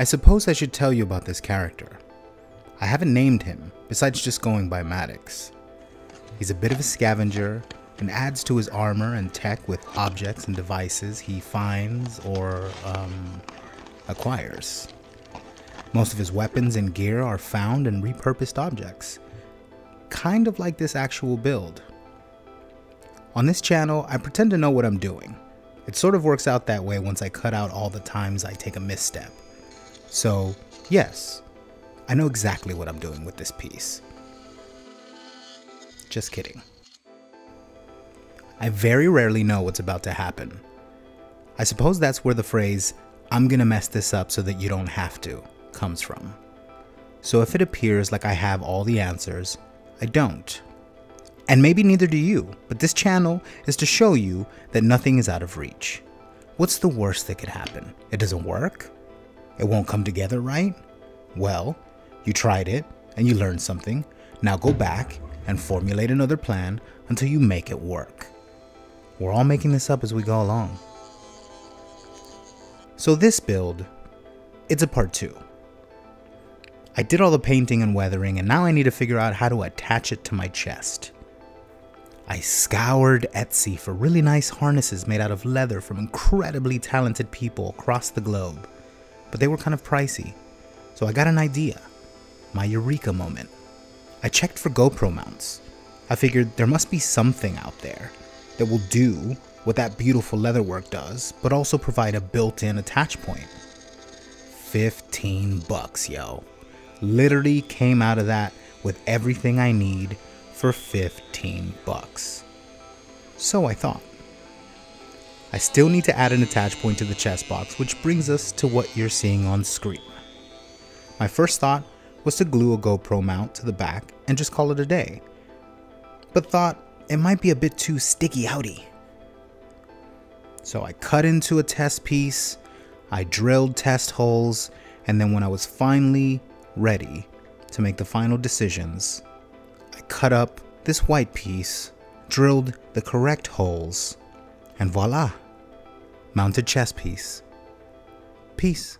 I suppose I should tell you about this character. I haven't named him, besides just going by Maddox. He's a bit of a scavenger and adds to his armor and tech with objects and devices he finds or acquires. Most of his weapons and gear are found and repurposed objects, kind of like this actual build. On this channel, I pretend to know what I'm doing. It sort of works out that way once I cut out all the times I take a misstep. So, yes, I know exactly what I'm doing with this piece. Just kidding. I very rarely know what's about to happen. I suppose that's where the phrase, "I'm gonna mess this up so that you don't have to," comes from. So if it appears like I have all the answers, I don't. And maybe neither do you, but this channel is to show you that nothing is out of reach. What's the worst that could happen? It doesn't work? It won't come together, right? Well, you tried it and you learned something. Now go back and formulate another plan until you make it work. We're all making this up as we go along. So this build, it's a part two. I did all the painting and weathering, and now I need to figure out how to attach it to my chest. I scoured Etsy for really nice harnesses made out of leather from incredibly talented people across the globe, but they were kind of pricey. So I got an idea, my eureka moment. I checked for GoPro mounts. I figured there must be something out there that will do what that beautiful leatherwork does, but also provide a built-in attach point. $15, yo. Literally came out of that with everything I need for $15. So I thought. I still need to add an attach point to the chest box, which brings us to what you're seeing on screen. My first thought was to glue a GoPro mount to the back and just call it a day, but thought it might be a bit too sticky-outy. So I cut into a test piece, I drilled test holes, and then when I was finally ready to make the final decisions, I cut up this white piece, drilled the correct holes, and voila, mounted chest piece. Peace.